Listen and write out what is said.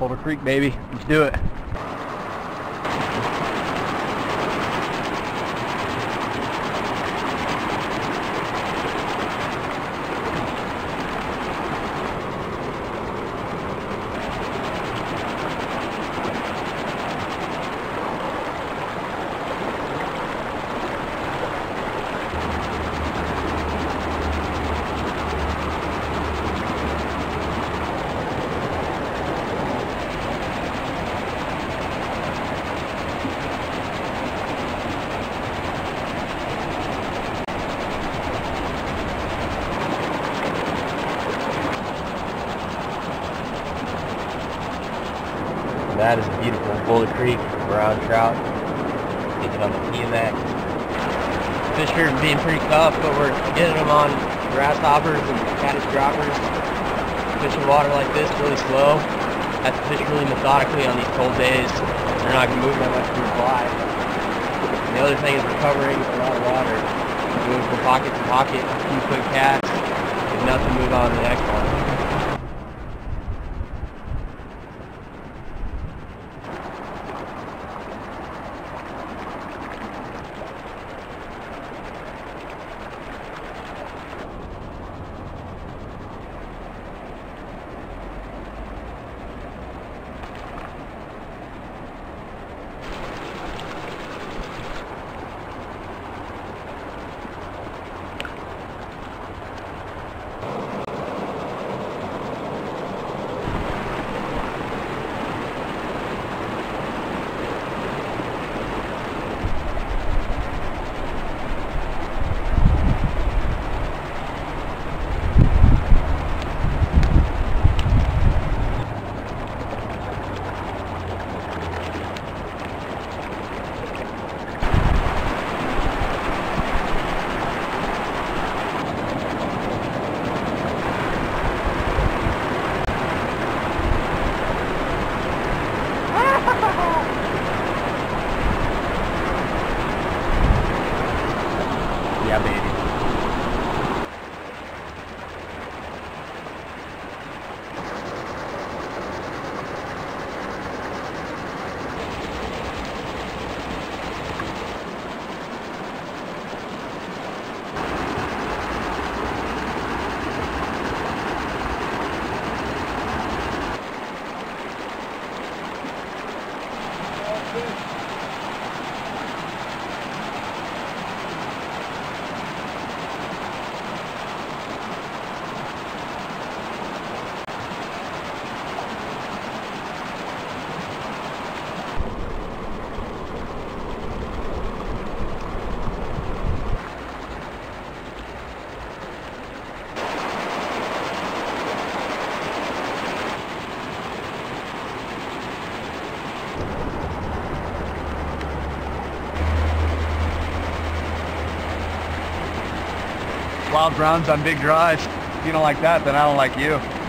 Boulder Creek, baby. Let's do it. That is a beautiful Boulder Creek brown trout, taking on the P-Max. Fish are being pretty tough, but we're getting them on grasshoppers and caddis droppers. Fishing water like this really slow. Have to fish really methodically on these cold days. They're not going to move that much through fly. And the other thing is we're covering a lot of water. Moving from pocket to pocket, a few quick casts, and enough to move on to the next one. Yeah, baby. Wild browns on big drives. If you don't like that, then I don't like you.